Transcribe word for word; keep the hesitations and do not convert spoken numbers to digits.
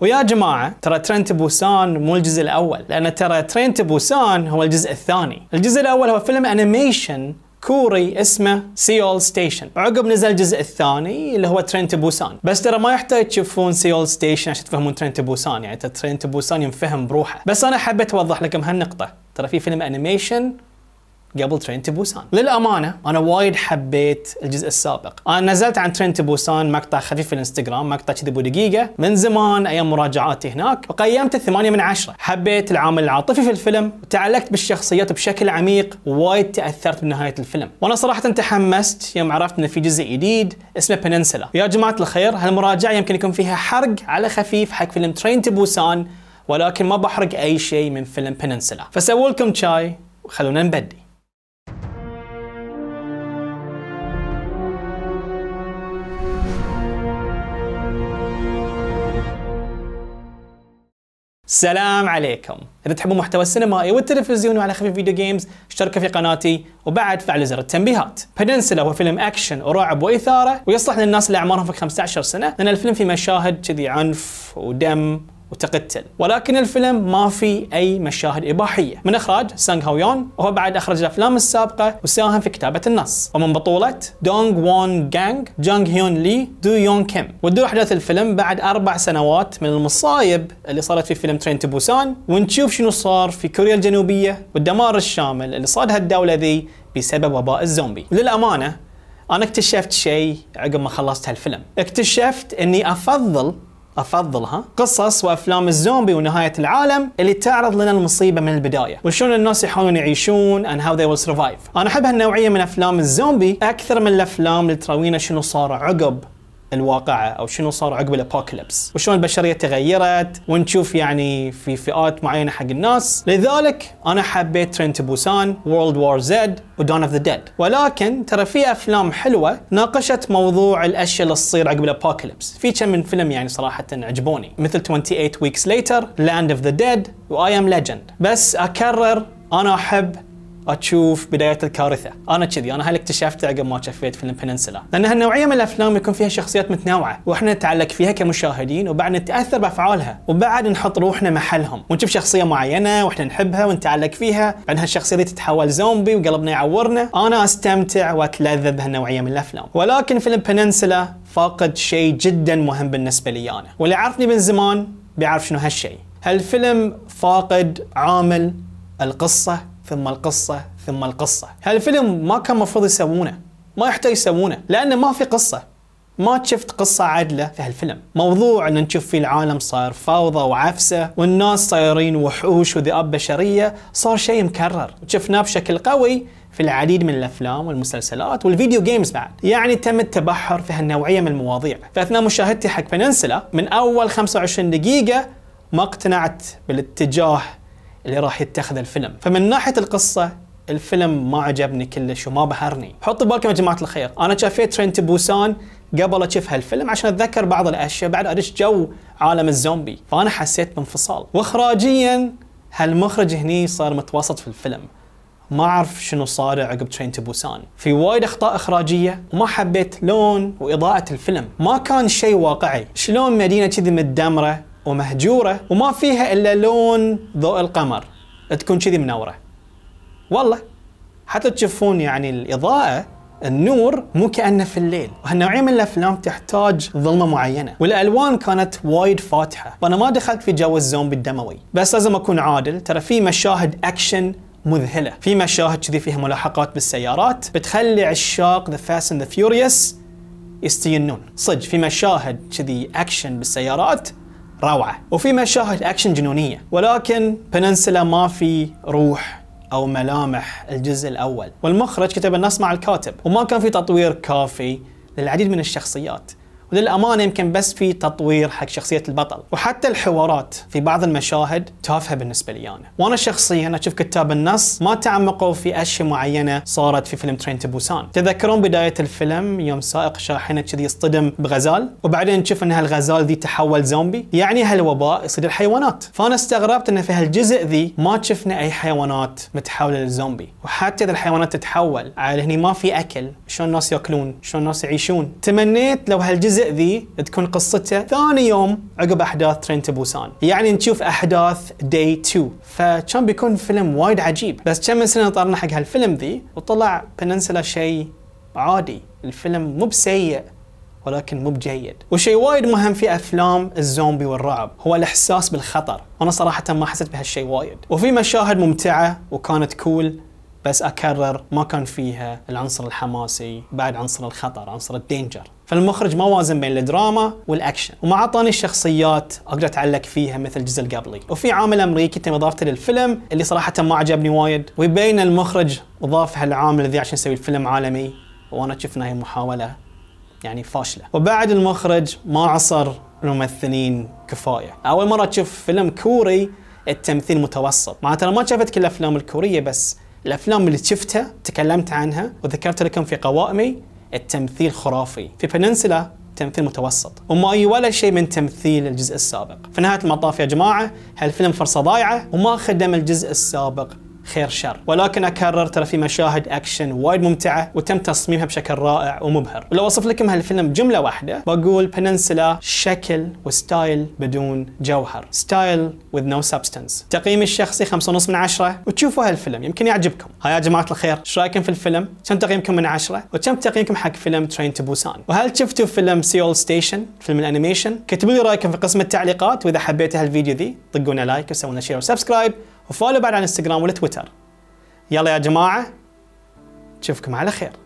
ويا جماعة ترى ترين تو بوسان مو الجزء الأول، لأن ترى ترين تو بوسان هو الجزء الثاني. الجزء الأول هو فيلم أنيميشن كوري اسمه سيول ستيشن، عقب نزل الجزء الثاني اللي هو ترين تو بوسان. بس ترى ما يحتاج تشوفون سيول ستيشن عشان تفهمون ترين تو بوسان، يعني ترين تو بوسان ينفهم بروحه. بس أنا حبيت أوضح لكم هالنقطة، ترى في فيلم أنيميشن قبل ترين تو بوسان. للأمانة أنا وايد حبيت الجزء السابق. أنا نزلت عن ترين تو بوسان مقطع خفيف في الانستغرام، مقطع كذي أبو دقيقة من زمان أيام مراجعاتي هناك، وقيمته ثمانية من عشرة. حبيت العامل العاطفي في الفيلم، تعلقت بالشخصيات بشكل عميق، وايد تأثرت بنهاية الفيلم. وأنا صراحة تحمست يوم عرفت إن في جزء جديد اسمه بننسلا. يا جماعة الخير، هالمراجعة يمكن يكون فيها حرق على خفيف حق فيلم ترين تو بوسان، ولكن ما بحرق أي شيء من فيلم بننسلا. فسووا لكم شاي وخلونا نبدي. السلام عليكم. إذا تحبون محتوى السينمائي والتلفزيون وعلى خفيف فيديو جيمز، اشتركوا في قناتي وبعد فعلوا زر التنبيهات. بننسلا هو فيلم أكشن ورعب وإثارة، ويصلح للناس اللي أعمارهم فوق خمسة عشر سنة، لأن الفيلم فيه مشاهد كذي عنف ودم وتقتل، ولكن الفيلم ما في أي مشاهد إباحية. من إخراج سانغ هو يون، وهو بعد أخرج الأفلام السابقة وساهم في كتابة النص، ومن بطولة دونغ وون جانغ، جونغ هيون لي، دو يون كيم. وتدور أحداث الفيلم بعد أربع سنوات من المصايب اللي صارت في فيلم ترين تو بوسان، ونشوف شنو صار في كوريا الجنوبية والدمار الشامل اللي صادها الدولة ذي بسبب وباء الزومبي. للأمانة أنا اكتشفت شيء عقب ما خلصت هالفيلم، اكتشفت إني أفضل أفضلها قصص وأفلام الزومبي ونهاية العالم اللي تعرض لنا المصيبة من البداية، وشون الناس يحاولون يعيشون and how they will survive. أنا أحب هالنوعية من أفلام الزومبي أكثر من الأفلام اللي تراوينا شنو صار عقب الواقعة أو شنو صار عقب الأبوكاليبس، وشون البشرية تغيرت، ونشوف يعني في فئات معينة حق الناس. لذلك أنا حبيت ترين تو بوسان، وورلد وور زد، ودون اوف ذا ديد. ولكن ترى في أفلام حلوة ناقشت موضوع الأشياء اللي تصير عقب الأبوكاليبس. في كم من فيلم يعني صراحة عجبوني، مثل twenty-eight weeks later، Land of the Dead، و I am legend. بس أكرر، أنا أحب أشوف بداية الكارثة. أنا كذي، أنا هل اكتشفته عقب ما شفت فيلم بننسلا، لأن هالنوعية من الأفلام يكون فيها شخصيات متنوعة، وإحنا نتعلق فيها كمشاهدين، وبعد نتأثر بأفعالها، وبعد نحط روحنا محلهم، ونشوف شخصية معينة وإحنا نحبها ونتعلق فيها، بعدها الشخصية دي تتحول زومبي وقلبنا يعورنا. أنا أستمتع وأتلذذ بهالنوعية من الأفلام، ولكن فيلم بننسلا فاقد شيء جدا مهم بالنسبة لي أنا، واللي عرفني من زمان بيعرف شنو هالشيء. هالفيلم فاقد عامل القصة ثم القصة ثم القصة. هالفيلم ما كان مفروض يسوونه، ما يحتاج يسوونه، لأنه ما في قصة. ما شفت قصة عادلة في هالفيلم. موضوع أن نشوف في العالم صار فوضى وعفسة، والناس صايرين وحوش وذئاب بشرية، صار شيء مكرر، وشفناه بشكل قوي في العديد من الأفلام والمسلسلات والفيديو جيمز بعد. يعني تم التبحر في هالنوعية من المواضيع. فأثناء مشاهدتي حق بننسلا من أول خمسة وعشرين دقيقة ما اقتنعت بالاتجاه اللي راح يتخذ الفيلم. فمن ناحية القصة الفيلم ما عجبني كلش وما بهرني. حطوا بالكم يا جماعة الخير، أنا شافيت ترين تو بوسان قبل أشوف هالفيلم عشان أتذكر بعض الأشياء بعد أدش جو عالم الزومبي، فأنا حسيت بانفصال. وإخراجيا هالمخرج هني صار متوسط في الفيلم، ما أعرف شنو صار عقب ترين تو بوسان. في وايد أخطاء إخراجية، وما حبيت لون وإضاءة الفيلم، ما كان شيء واقعي. شلون مدينة كذي متدمرة ومهجورة وما فيها إلا لون ضوء القمر تكون كذي منورة؟ والله حتى تشوفون يعني الإضاءة، النور مو كأنه في الليل. وهالنوعية من الأفلام تحتاج ظلمة معينة، والألوان كانت وايد فاتحة، فأنا ما دخلت في جو الزومبي الدموي. بس لازم أكون عادل، ترى في مشاهد أكشن مذهلة، في مشاهد كذي فيها ملاحقات بالسيارات بتخلي عشاق The Fast and the Furious يستجنون صدق. في مشاهد كذي أكشن بالسيارات روعة، وفي مشاهد أكشن جنونية. ولكن بننسلا ما في روح أو ملامح الجزء الأول، والمخرج كتب النص مع الكاتب، وما كان في تطوير كافي للعديد من الشخصيات، وللأمانة يمكن بس في تطوير حق شخصية البطل، وحتى الحوارات في بعض المشاهد تافهة بالنسبة لي أنا. وأنا شخصيا أشوف كتاب النص ما تعمقوا في أشياء معينة صارت في فيلم ترين تو بوسان. تذكرون بداية الفيلم يوم سائق شاحنة كذي يصطدم بغزال، وبعدين نشوف أن هالغزال ذي تحول زومبي، يعني هالوباء يصيد الحيوانات. فأنا استغربت أن في هالجزء ذي ما شفنا أي حيوانات متحولة للزومبي، وحتى إذا الحيوانات تتحول على هني ما في أكل، شلون الناس ياكلون؟ شلون الناس يعيشون؟ تمنيت لو هالجزء الجزء ذي تكون قصته ثاني يوم عقب احداث ترين تو بوسان، يعني نشوف احداث داي تو، فكان بيكون فيلم وايد عجيب. بس كم من سنه طارنا حق هالفيلم ذي وطلع بننسلا شيء عادي، الفيلم مو بسيء ولكن مو بجيد. وشيء وايد مهم في افلام الزومبي والرعب هو الاحساس بالخطر، وانا صراحه ما حسيت بهالشيء وايد، وفي مشاهد ممتعه وكانت كول، بس اكرر ما كان فيها العنصر الحماسي بعد عنصر الخطر، عنصر الدينجر. فالمخرج ما وازن بين الدراما والاكشن، وما اعطاني الشخصيات اقدر اتعلق فيها مثل الجزء القبلي. وفي عامل امريكي تم اضافته للفيلم اللي صراحه ما عجبني وايد، ويبين المخرج اضاف هالعامل ذي عشان يسوي الفيلم عالمي، وانا شفنا هي محاوله يعني فاشله. وبعد المخرج ما عصر الممثلين كفايه، اول مره تشوف فيلم كوري التمثيل متوسط، معناته انا ما شفت كل الافلام الكوريه، بس الافلام اللي شفتها تكلمت عنها وذكرت لكم في قوائمي التمثيل خرافي. في بننسلا تمثيل متوسط، وما اي ولا شيء من تمثيل الجزء السابق. في نهايه المطاف يا جماعه هالفيلم فرصه ضايعه وما خدم الجزء السابق خير شر، ولكن اكرر ترى في مشاهد اكشن وايد ممتعه وتم تصميمها بشكل رائع ومبهر. ولو اوصف لكم هالفيلم جمله واحده بقول بننسلا شكل وستايل بدون جوهر، ستايل with no substance. تقييمي الشخصي خمسة ونص من عشرة، وتشوفوا هالفيلم يمكن يعجبكم. هاي يا جماعه الخير، ايش رايكم في الفيلم؟ كم تقييمكم من عشرة؟ وكم تقييمكم حق فيلم ترين تو بوسان؟ وهل شفتوا فيلم سيول ستيشن فيلم الانيميشن؟ كتبوا لي رايكم في قسم التعليقات، واذا حبيتوا هالفيديو ذي طقونا لايك وسووا لنا شير وسبسكرايب وفولو بعد على الانستغرام والتويتر. يلا يا جماعة، نشوفكم على خير.